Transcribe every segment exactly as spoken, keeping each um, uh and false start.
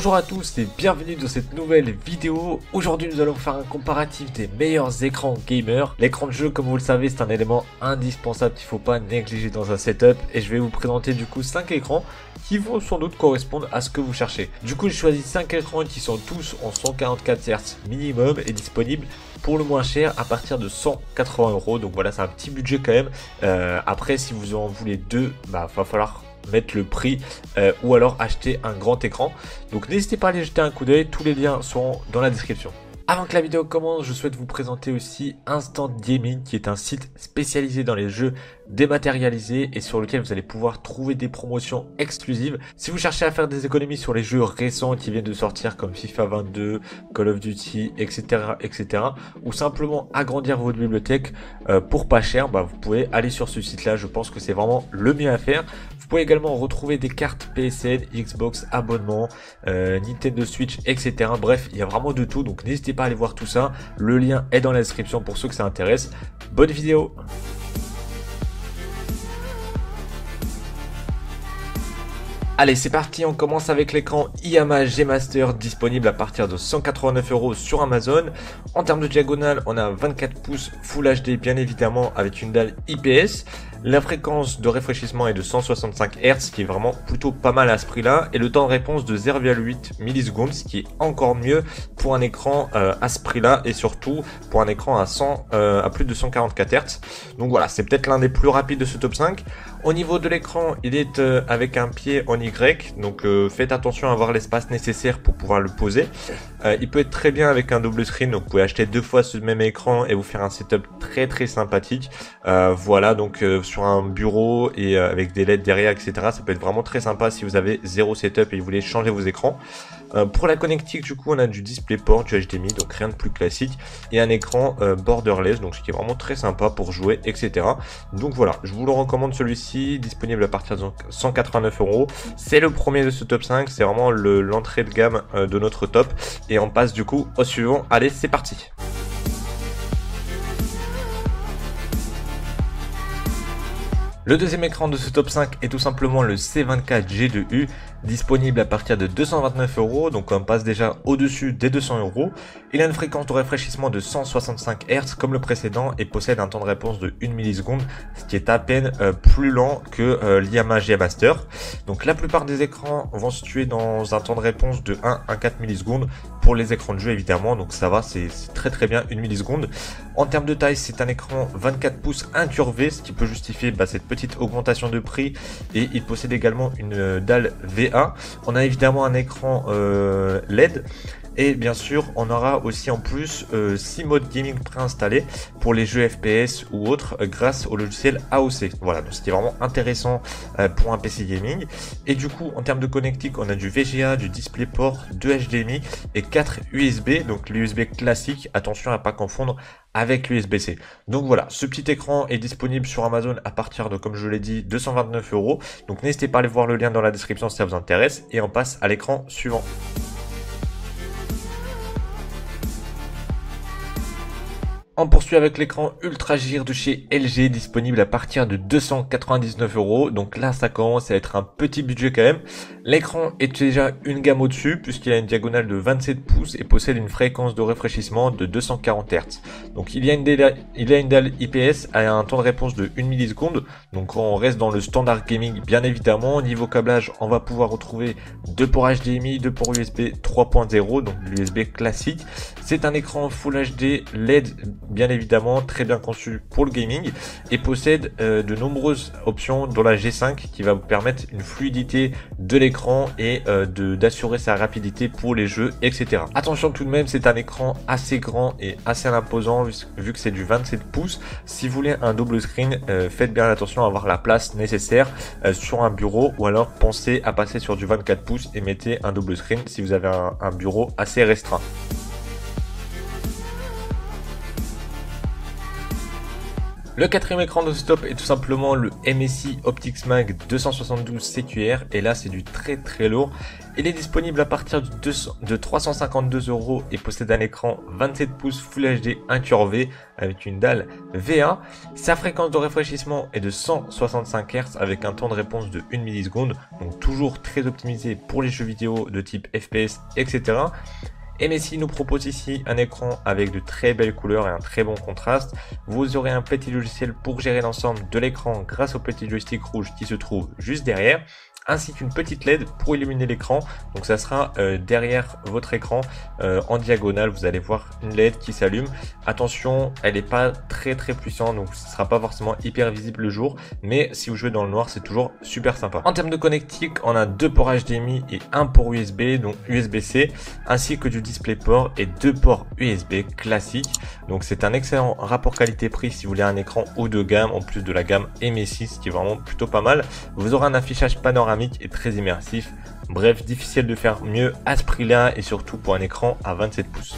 Bonjour à tous et bienvenue dans cette nouvelle vidéo. Aujourd'hui nous allons faire un comparatif des meilleurs écrans gamer. L'écran de jeu, comme vous le savez, c'est un élément indispensable qu'il ne faut pas négliger dans un setup, et je vais vous présenter du coup cinq écrans qui vont sans doute correspondre à ce que vous cherchez. Du coup, j'ai choisi cinq écrans qui sont tous en cent quarante-quatre hertz minimum et disponibles pour le moins cher à partir de cent quatre-vingts euros. Donc voilà, c'est un petit budget quand même. Euh, après, si vous en voulez deux, bah va falloir mettre le prix euh, ou alors acheter un grand écran. Donc n'hésitez pas à aller jeter un coup d'œil, tous les liens seront dans la description. Avant que la vidéo commence, je souhaite vous présenter aussi Instant Gaming, qui est un site spécialisé dans les jeux dématérialisés et sur lequel vous allez pouvoir trouver des promotions exclusives. Si vous cherchez à faire des économies sur les jeux récents qui viennent de sortir comme FIFA vingt-deux, Call of Duty, et cetera, et cetera, ou simplement agrandir votre bibliothèque euh, pour pas cher, bah, vous pouvez aller sur ce site-là. Je pense que c'est vraiment le mieux à faire. Vous pouvez également retrouver des cartes P S N, Xbox, abonnement, euh, Nintendo Switch, et cetera. Bref, il y a vraiment de tout, donc n'hésitez pas aller voir tout ça, le lien est dans la description pour ceux que ça intéresse. Bonne vidéo. Allez, c'est parti, on commence avec l'écran IIYama G-Master disponible à partir de cent quatre-vingt-neuf euros sur Amazon. En termes de diagonale, on a un vingt-quatre pouces Full H D bien évidemment avec une dalle I P S. La fréquence de rafraîchissement est de cent soixante-cinq hertz, qui est vraiment plutôt pas mal à ce prix-là, et le temps de réponse de zéro virgule huit millisecondes, ce qui est encore mieux pour un écran euh, à ce prix-là, et surtout pour un écran à cent, euh, à plus de cent quarante-quatre hertz. Donc voilà, c'est peut-être l'un des plus rapides de ce top cinq. Au niveau de l'écran, il est euh, avec un pied en Y, donc euh, faites attention à avoir l'espace nécessaire pour pouvoir le poser. Euh, il peut être très bien avec un double screen, donc vous pouvez acheter deux fois ce même écran et vous faire un setup très très sympathique. Euh, voilà, donc euh, sur un bureau et euh, avec des L E D derrière, et cetera. Ça peut être vraiment très sympa si vous avez zéro setup et vous voulez changer vos écrans. Euh, pour la connectique, du coup, on a du DisplayPort, du H D M I, donc rien de plus classique, et un écran euh, borderless, donc ce qui est vraiment très sympa pour jouer, et cetera. Donc voilà, je vous le recommande celui-ci, disponible à partir de cent quatre-vingt-neuf euros. C'est le premier de ce top cinq, c'est vraiment l'entrée de gamme euh, de notre top, et on passe du coup au suivant. Allez, c'est parti. Le deuxième écran de ce top cinq est tout simplement le C vingt-quatre G deux U, disponible à partir de deux cent vingt-neuf euros, donc on passe déjà au-dessus des deux cents euros. Il a une fréquence de rafraîchissement de cent soixante-cinq hertz comme le précédent et possède un temps de réponse de une milliseconde, ce qui est à peine euh, plus lent que euh, l'IIYama G-Master. Donc la plupart des écrans vont se situer dans un temps de réponse de un à quatre millisecondes pour les écrans de jeu évidemment, donc ça va, c'est très très bien, une milliseconde. En termes de taille, c'est un écran vingt-quatre pouces incurvé, ce qui peut justifier bah, cette petite augmentation de prix, et il possède également une euh, dalle V A. On a évidemment un écran euh, L E D, et bien sûr on aura aussi en plus euh, six modes gaming préinstallés pour les jeux F P S ou autres euh, grâce au logiciel A O C. Voilà, donc c'était vraiment intéressant euh, pour un P C gaming. Et du coup, en termes de connectique, on a du V G A, du DisplayPort, deux H D M I et quatre U S B, donc l'U S B classique, attention à pas confondre avec l'U S B C. Donc voilà, ce petit écran est disponible sur Amazon à partir de, comme je l'ai dit, deux cent vingt-neuf euros. Donc n'hésitez pas à aller voir le lien dans la description si ça vous intéresse, et on passe à l'écran suivant. On poursuit avec l'écran UltraGear de chez L G, disponible à partir de deux cent quatre-vingt-dix-neuf euros. Donc là, ça commence à être un petit budget quand même. L'écran est déjà une gamme au-dessus, puisqu'il a une diagonale de vingt-sept pouces et possède une fréquence de rafraîchissement de deux cent quarante hertz. Donc il y a une dalle, il y a une dalle I P S à un temps de réponse de une milliseconde. Donc on reste dans le standard gaming bien évidemment. Niveau câblage, on va pouvoir retrouver deux ports H D M I, deux ports U S B trois point zéro, donc l'U S B classique. C'est un écran Full H D L E D, bien évidemment très bien conçu pour le gaming, et possède euh, de nombreuses options dont la G cinq qui va vous permettre une fluidité de l'écran et euh, d'assurer sa rapidité pour les jeux, et cetera. Attention tout de même, c'est un écran assez grand et assez imposant vu que c'est du vingt-sept pouces. Si vous voulez un double screen, euh, faites bien attention à avoir la place nécessaire euh, sur un bureau, ou alors pensez à passer sur du vingt-quatre pouces et mettez un double screen si vous avez un, un bureau assez restreint. Le quatrième écran de stop est tout simplement le M S I Optix Mag deux cent soixante-douze C Q R, et là c'est du très très lourd. Il est disponible à partir de trois cent cinquante-deux euros et possède un écran vingt-sept pouces Full H D incurvé avec une dalle V un. Sa fréquence de rafraîchissement est de cent soixante-cinq hertz avec un temps de réponse de une milliseconde, donc toujours très optimisé pour les jeux vidéo de type F P S, et cetera. M S I nous propose ici un écran avec de très belles couleurs et un très bon contraste. Vous aurez un petit logiciel pour gérer l'ensemble de l'écran grâce au petit joystick rouge qui se trouve juste derrière, ainsi qu'une petite L E D pour illuminer l'écran. Donc ça sera euh, derrière votre écran, euh, en diagonale, vous allez voir une L E D qui s'allume. Attention, elle n'est pas très très puissante, donc ce ne sera pas forcément hyper visible le jour, mais si vous jouez dans le noir, c'est toujours super sympa. En termes de connectique, on a deux ports H D M I et un port U S B, donc U S B C, ainsi que du DisplayPort et deux ports U S B classiques. Donc c'est un excellent rapport qualité-prix si vous voulez un écran haut de gamme, en plus de la gamme M S I, ce qui est vraiment plutôt pas mal. Vous aurez un affichage panoramique et très immersif. Bref, difficile de faire mieux à ce prix-là et surtout pour un écran à vingt-sept pouces.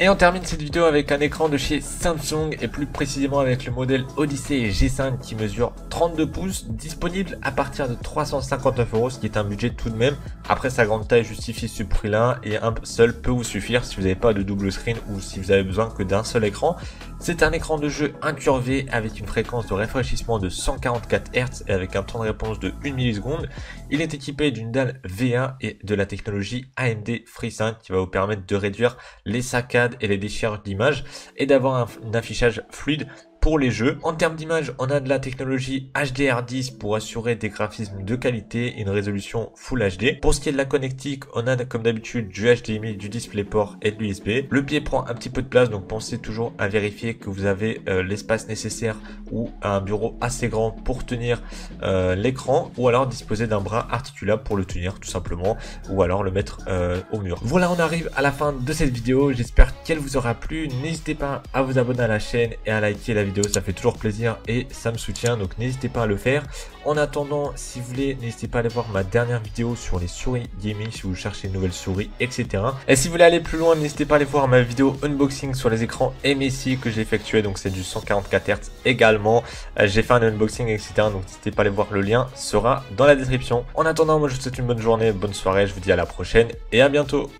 Et on termine cette vidéo avec un écran de chez Samsung, et plus précisément avec le modèle Odyssey G cinq qui mesure trente-deux pouces, disponible à partir de trois cent cinquante-neuf euros, ce qui est un budget tout de même. Après, sa grande taille justifie ce prix là et un seul peut vous suffire si vous n'avez pas de double screen ou si vous avez besoin que d'un seul écran. C'est un écran de jeu incurvé avec une fréquence de rafraîchissement de cent quarante-quatre hertz et avec un temps de réponse de une milliseconde. Il est équipé d'une dalle V un et de la technologie A M D FreeSync qui va vous permettre de réduire les saccades et les déchirures d'images et d'avoir un, un affichage fluide pour les jeux. En termes d'image, on a de la technologie H D R dix pour assurer des graphismes de qualité et une résolution Full H D. Pour ce qui est de la connectique, on a comme d'habitude du H D M I, du DisplayPort et de l'U S B. Le pied prend un petit peu de place, donc pensez toujours à vérifier que vous avez euh, l'espace nécessaire ou un bureau assez grand pour tenir euh, l'écran, ou alors disposer d'un bras articulable pour le tenir tout simplement, ou alors le mettre euh, au mur. Voilà, on arrive à la fin de cette vidéo, j'espère qu'elle vous aura plu. N'hésitez pas à vous abonner à la chaîne et à liker la vidéo. Vidéo, ça fait toujours plaisir et ça me soutient, donc n'hésitez pas à le faire. En attendant, si vous voulez, n'hésitez pas à aller voir ma dernière vidéo sur les souris gaming si vous cherchez une nouvelle souris, etc. Et si vous voulez aller plus loin, n'hésitez pas à aller voir ma vidéo unboxing sur les écrans M S I que j'ai effectué, donc c'est du cent quarante-quatre hertz également. J'ai fait un unboxing, etc. Donc n'hésitez pas à aller voir, le lien sera dans la description. En attendant, moi je vous souhaite une bonne journée, bonne soirée, je vous dis à la prochaine et à bientôt.